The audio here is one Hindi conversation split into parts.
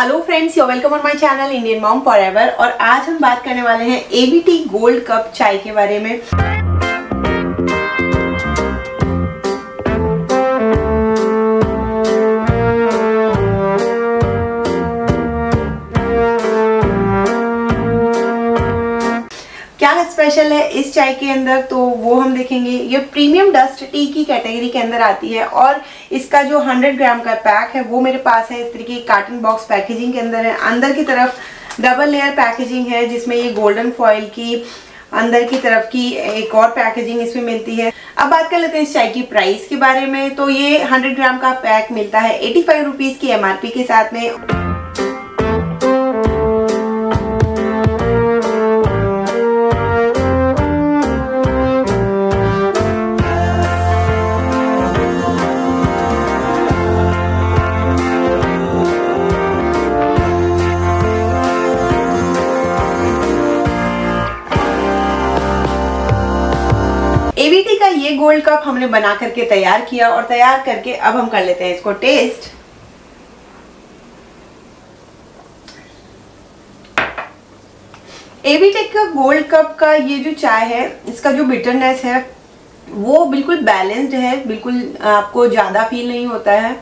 Hello friends, you welcome on my channel Indian mom forever. और आज हम बात करने वाले हैं एवीटी गोल्ड कप चाय के बारे में। क्या स्पेशल है इस चाय के अंदर, तो वो हम देखेंगे। ये प्रीमियम डस्ट टी की कैटेगरी के अंदर आती है और इसका जो 100 ग्राम का पैक है वो मेरे पास है। इस तरीके की कार्टन बॉक्स पैकेजिंग के अंदर है। अंदर की तरफ डबल लेयर पैकेजिंग है जिसमें ये गोल्डन फॉइल की अंदर की तरफ की एक और पैकेजिंग इसमें मिलती है। अब बात कर लेते हैं इस चाय की प्राइस के बारे में। तो ये 100 ग्राम का पैक मिलता है 85 रुपीज की MRP के साथ में। एवीटी का ये गोल्ड कप हमने बना करके तैयार किया और तैयार करके अब हम कर लेते हैं इसको टेस्ट। एवीटी का गोल्ड कप का ये जो चाय है, इसका जो बिटरनेस है वो बिल्कुल बैलेंस्ड है, बिल्कुल आपको ज़्यादा फील नहीं होता है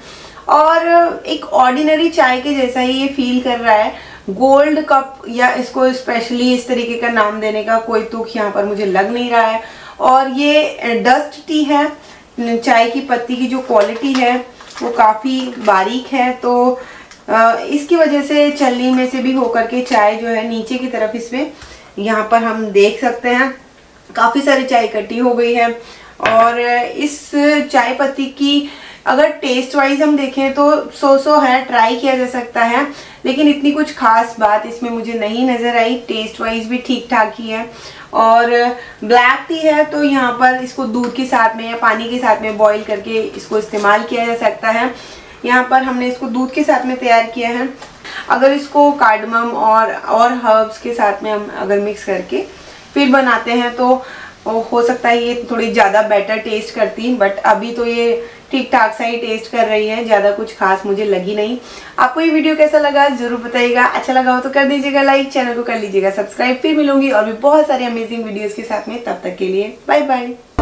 और एक ऑर्डिनरी चाय के जैसा ही ये फील कर रहा है। गोल्ड कप या इसको स्पेशली इस तरीके का नाम देने का कोई तुक यहाँ पर मुझे लग नहीं रहा है। और ये डस्ट टी है, चाय की पत्ती की जो क्वालिटी है वो काफ़ी बारीक है, तो इसकी वजह से छलनी में से भी होकर के चाय जो है नीचे की तरफ इसमें यहाँ पर हम देख सकते हैं काफ़ी सारी चाय इकट्ठी हो गई है। और इस चाय पत्ती की अगर टेस्ट वाइज हम देखें तो सो है, ट्राई किया जा सकता है, लेकिन इतनी कुछ खास बात इसमें मुझे नहीं नज़र आई। टेस्ट वाइज भी ठीक ठाक ही है। और ब्लैक टी है तो यहाँ पर इसको दूध के साथ में या पानी के साथ में बॉईल करके इसको इस्तेमाल किया जा सकता है। यहाँ पर हमने इसको दूध के साथ में तैयार किया है। अगर इसको कार्डमम और हर्ब्स के साथ में हम अगर मिक्स करके फिर बनाते हैं तो हो सकता है ये थोड़ी ज़्यादा बेटर टेस्ट करती, बट अभी तो ये ठीक ठाक सा ही टेस्ट कर रही है, ज़्यादा कुछ खास मुझे लगी नहीं। आपको ये वीडियो कैसा लगा ज़रूर बताइएगा। अच्छा लगा हो तो कर दीजिएगा लाइक, चैनल को कर लीजिएगा सब्सक्राइब। फिर मिलूंगी और भी बहुत सारे अमेजिंग वीडियोज़ के साथ में, तब तक के लिए बाय बाय।